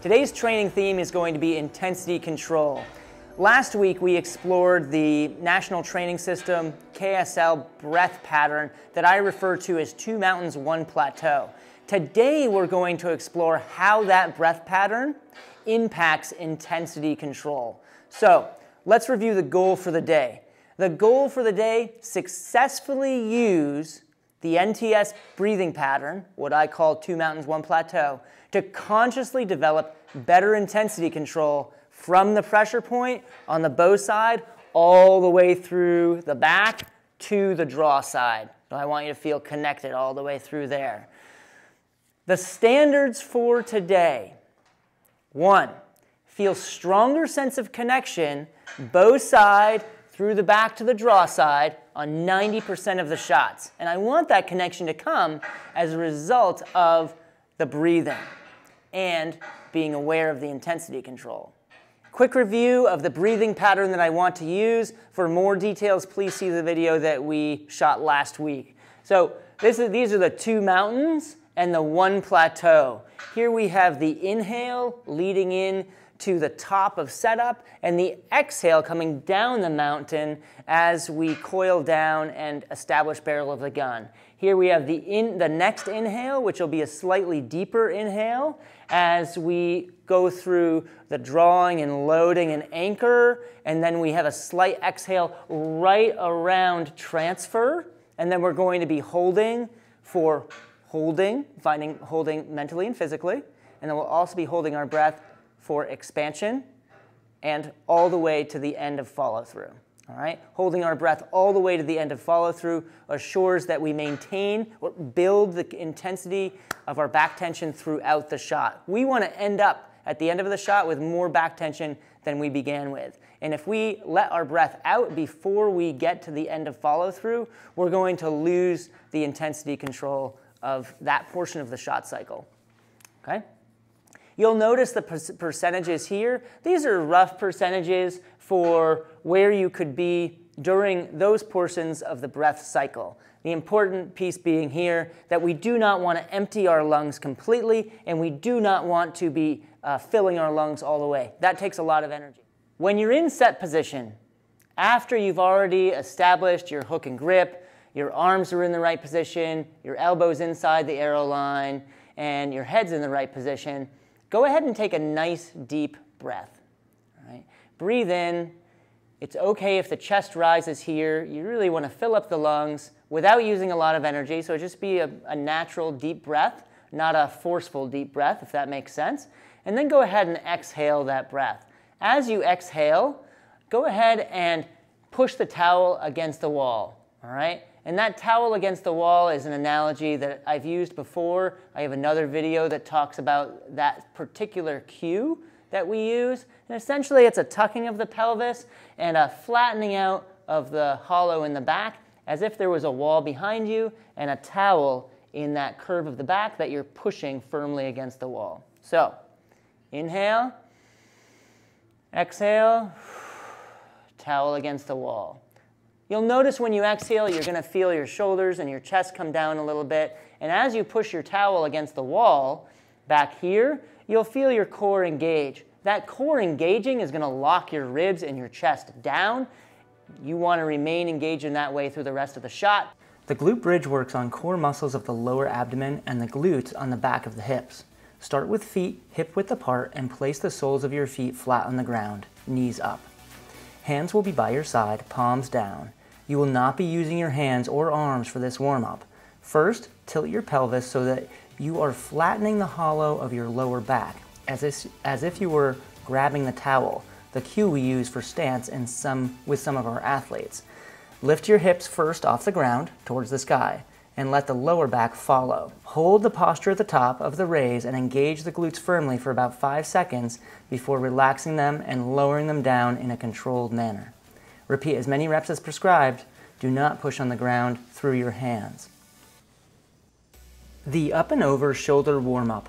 Today's training theme is going to be intensity control. Last week we explored the National Training System KSL breath pattern that I refer to as two mountains, one plateau. Today we're going to explore how that breath pattern impacts intensity control. So let's review the goal for the day. The goal for the day, successfully use the NTS breathing pattern, what I call two mountains, one plateau, to consciously develop better intensity control from the pressure point on the bow side all the way through the back to the draw side. I want you to feel connected all the way through there. The standards for today. 1, feel stronger sense of connection, bow side through the back to the draw side on 90% of the shots. And I want that connection to come as a result of the breathing and being aware of the intensity control. Quick review of the breathing pattern that I want to use. For more details, please see the video that we shot last week. So these are the two mountains and the one plateau. Here we have the inhale leading in to the top of setup and the exhale coming down the mountain as we coil down and establish barrel of the gun. Here we have the next inhale, which will be a slightly deeper inhale as we go through the drawing and loading and anchor, and then we have a slight exhale right around transfer, and then we're going to be holding mentally and physically, and then we'll also be holding our breath for expansion and all the way to the end of follow through. All right, holding our breath all the way to the end of follow through assures that we maintain or build the intensity of our back tension throughout the shot. We want to end up at the end of the shot with more back tension than we began with. And if we let our breath out before we get to the end of follow through, we're going to lose the intensity control of that portion of the shot cycle. Okay? You'll notice the percentages here. These are rough percentages for where you could be during those portions of the breath cycle. The important piece being here that we do not want to empty our lungs completely, and we do not want to be filling our lungs all the way. That takes a lot of energy. When you're in set position, after you've already established your hook and grip, your arms are in the right position, your elbows inside the arrow line, and your head's in the right position, go ahead and take a nice deep breath. All right? Breathe in. It's okay if the chest rises here. You really want to fill up the lungs without using a lot of energy. So just be a natural deep breath, not a forceful deep breath, if that makes sense. And then go ahead and exhale that breath. As you exhale, go ahead and push the towel against the wall. All right? And that towel against the wall is an analogy that I've used before. I have another video that talks about that particular cue that we use. And essentially it's a tucking of the pelvis and a flattening out of the hollow in the back as if there was a wall behind you and a towel in that curve of the back that you're pushing firmly against the wall. So inhale, exhale, towel against the wall. You'll notice when you exhale, you're going to feel your shoulders and your chest come down a little bit. And as you push your towel against the wall back here, you'll feel your core engage. That core engaging is going to lock your ribs and your chest down. You want to remain engaged in that way through the rest of the shot. The glute bridge works on core muscles of the lower abdomen and the glutes on the back of the hips. Start with feet hip width apart and place the soles of your feet flat on the ground, knees up. Hands will be by your side, palms down. You will not be using your hands or arms for this warm-up. First, tilt your pelvis so that you are flattening the hollow of your lower back, as if you were grabbing the towel, the cue we use for stance and with some of our athletes. Lift your hips first off the ground towards the sky, and let the lower back follow. Hold the posture at the top of the raise and engage the glutes firmly for about 5 seconds before relaxing them and lowering them down in a controlled manner. Repeat as many reps as prescribed. Do not push on the ground through your hands. The up and over shoulder warm-up.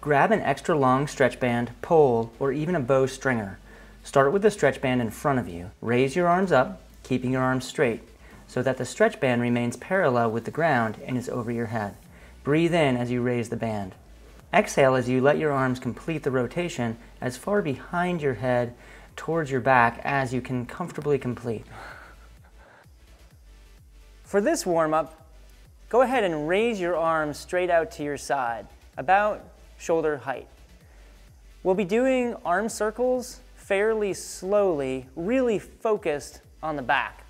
Grab an extra long stretch band, pole, or even a bow stringer. Start with the stretch band in front of you. Raise your arms up, keeping your arms straight, so that the stretch band remains parallel with the ground and is over your head. Breathe in as you raise the band. Exhale as you let your arms complete the rotation as far behind your head towards your back as you can comfortably complete. For this warm-up, go ahead and raise your arms straight out to your side, about shoulder height. We'll be doing arm circles fairly slowly, really focused on the back.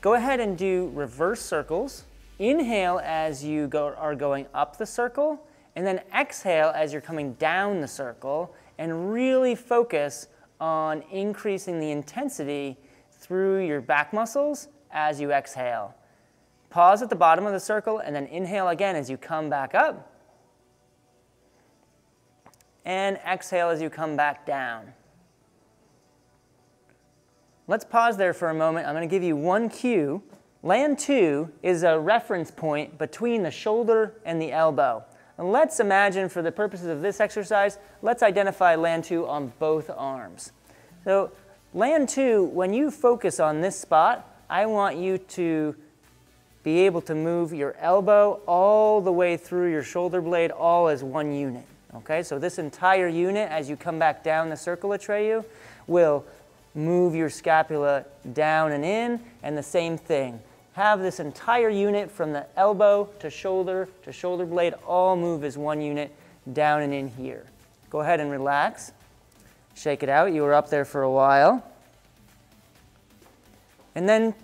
Go ahead and do reverse circles. Inhale as you are going up the circle, and then exhale as you're coming down the circle, and really focus on increasing the intensity through your back muscles as you exhale. Pause at the bottom of the circle and then inhale again as you come back up. And exhale as you come back down. Let's pause there for a moment. I'm going to give you one cue. Land two is a reference point between the shoulder and the elbow. And let's imagine, for the purposes of this exercise, let's identify land two on both arms. So land two, when you focus on this spot, I want you to be able to move your elbow all the way through your shoulder blade, all as one unit. Okay, so this entire unit, as you come back down the circle atreyu, will move your scapula down and in, and the same thing. Have this entire unit from the elbow to shoulder blade, all move as one unit down and in here. Go ahead and relax. Shake it out. You were up there for a while. And then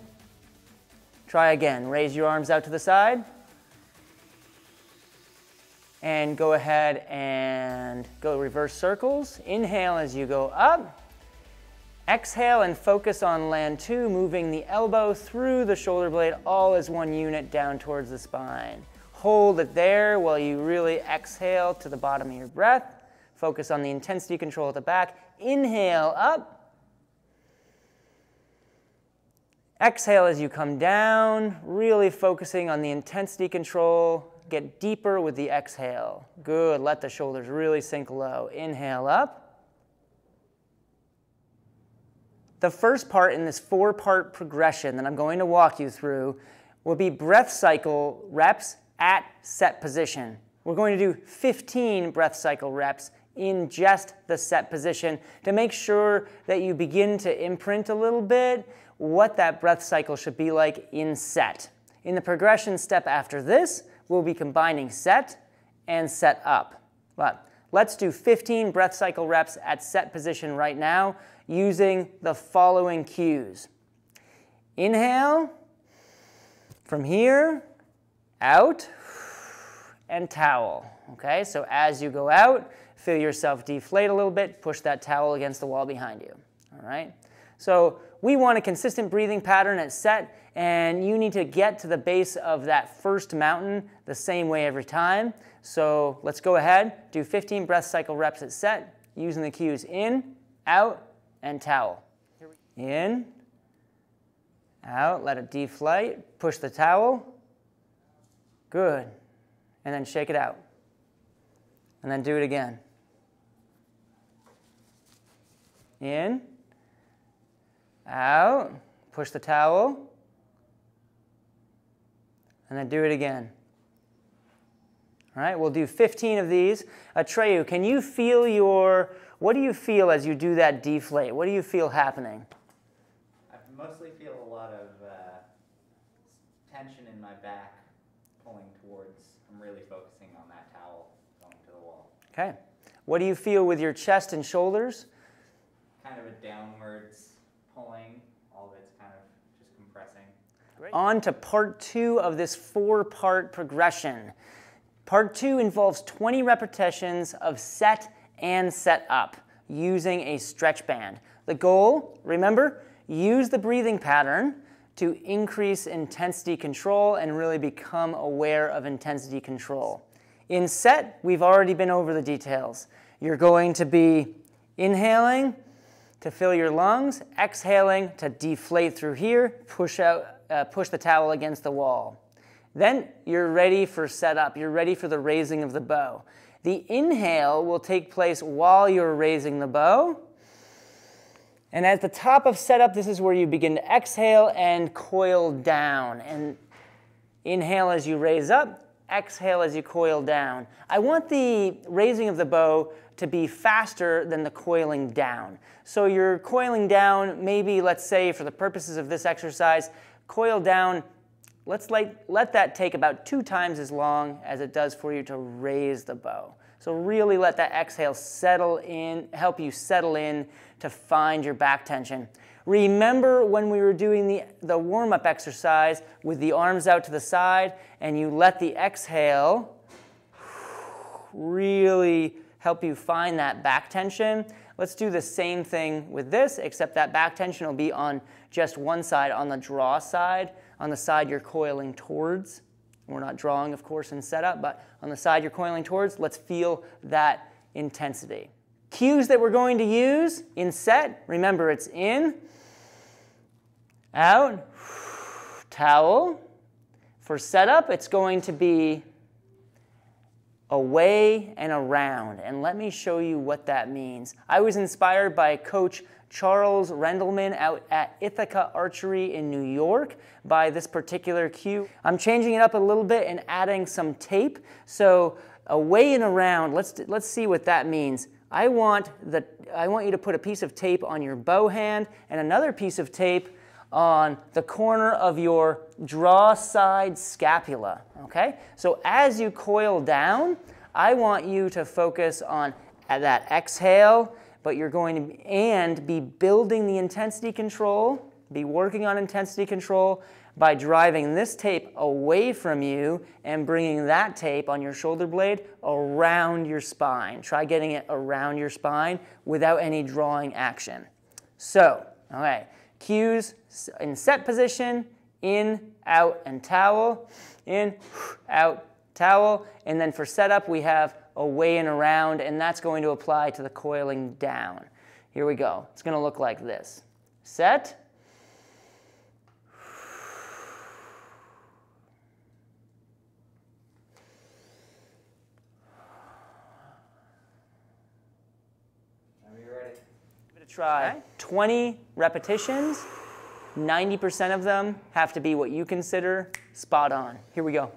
try again. Raise your arms out to the side. And go ahead and go reverse circles. Inhale as you go up. Exhale and focus on land two, moving the elbow through the shoulder blade, all as one unit down towards the spine. Hold it there while you really exhale to the bottom of your breath. Focus on the intensity control at the back. Inhale up. Exhale as you come down, really focusing on the intensity control. Get deeper with the exhale. Good, let the shoulders really sink low. Inhale up. The first part in this four-part progression that I'm going to walk you through will be breath cycle reps at set position. We're going to do 15 breath cycle reps in just the set position to make sure that you begin to imprint a little bit what that breath cycle should be like in set. In the progression step after this, we'll be combining set and set up. But let's do 15 breath cycle reps at set position right now using the following cues. Inhale, from here, out, and towel. Okay, so as you go out, feel yourself deflate a little bit, push that towel against the wall behind you. All right, so we want a consistent breathing pattern at set, and you need to get to the base of that first mountain the same way every time. So let's go ahead, do 15 breath cycle reps at set, using the cues in, out, and towel. In, out, let it deflate, push the towel, good, and then shake it out, and then do it again. In, out, push the towel, and then do it again. All right, we'll do 15 of these. Atreyu, can you feel what do you feel as you do that deflate? What do you feel happening? I mostly feel a lot of tension in my back pulling towards. I'm really focusing on that towel going to the wall. Okay. What do you feel with your chest and shoulders? Kind of a downwards pulling, all that's kind of just compressing. Great. On to part two of this four-part progression. Part two involves 20 repetitions of set and set up using a stretch band. The goal, remember, use the breathing pattern to increase intensity control and really become aware of intensity control. In set, we've already been over the details. You're going to be inhaling to fill your lungs, exhaling to deflate through here, push the towel against the wall. Then you're ready for setup. You're ready for the raising of the bow. The inhale will take place while you're raising the bow. And at the top of setup, this is where you begin to exhale and coil down. And inhale as you raise up, exhale as you coil down. I want the raising of the bow to be faster than the coiling down. So you're coiling down, maybe, let's say, for the purposes of this exercise, coil down, let that take about 2 times as long as it does for you to raise the bow. So really let that exhale settle in, help you settle in to find your back tension. Remember when we were doing the warm-up exercise with the arms out to the side and you let the exhale really help you find that back tension? Let's do the same thing with this, except that back tension will be on just one side, on the draw side, on the side you're coiling towards. We're not drawing, of course, in setup, but on the side you're coiling towards, let's feel that intensity. Cues that we're going to use in set, remember it's in, out, towel. For setup, it's going to be away and around, and let me show you what that means. I was inspired by Coach Charles Rendleman out at Ithaca Archery in New York by this particular cue. I'm changing it up a little bit and adding some tape. So away and around, let's see what that means. I want you to put a piece of tape on your bow hand and another piece of tape on the corner of your draw side scapula, okay? So as you coil down, I want you to focus on that exhale, but you're going to be building the intensity control, be working on intensity control by driving this tape away from you and bringing that tape on your shoulder blade around your spine. Try getting it around your spine without any drawing action. So, all right, cues in set position, in, out, and towel, in, out, towel, and then for setup we have away and around, and that's going to apply to the coiling down. Here we go. It's going to look like this. Set. Try 20 repetitions. 90% of them have to be what you consider spot on. Here we go.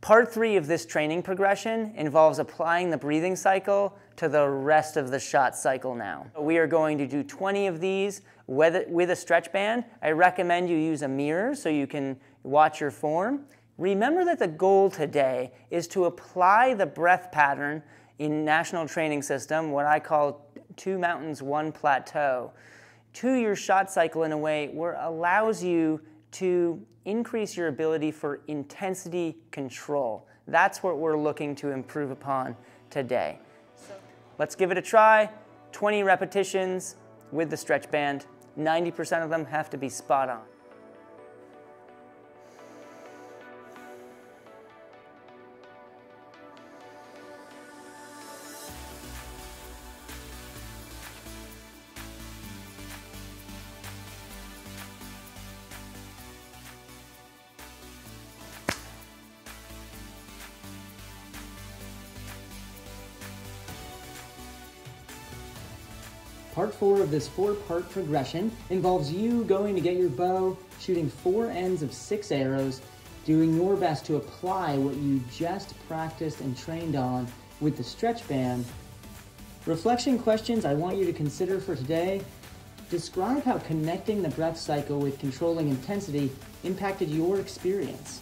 Part 3 of this training progression involves applying the breathing cycle to the rest of the shot cycle now. We are going to do 20 of these with a stretch band. I recommend you use a mirror so you can watch your form. Remember that the goal today is to apply the breath pattern in National Training System, what I call 2 mountains, 1 plateau, to your shot cycle in a way where it allows you to increase your ability for intensity control. That's what we're looking to improve upon today. So let's give it a try. 20 repetitions with the stretch band. 90% of them have to be spot on. Part 4 of this 4-part progression involves you going to get your bow, shooting 4 ends of 6 arrows, doing your best to apply what you just practiced and trained on with the stretch band. Reflection questions I want you to consider for today. Describe how connecting the breath cycle with controlling intensity impacted your experience.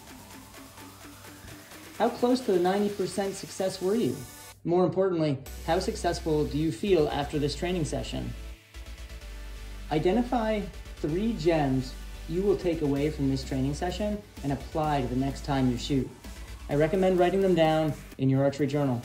How close to the 90% success were you? More importantly, how successful do you feel after this training session? Identify 3 gems you will take away from this training session and apply to the next time you shoot. I recommend writing them down in your archery journal.